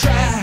track.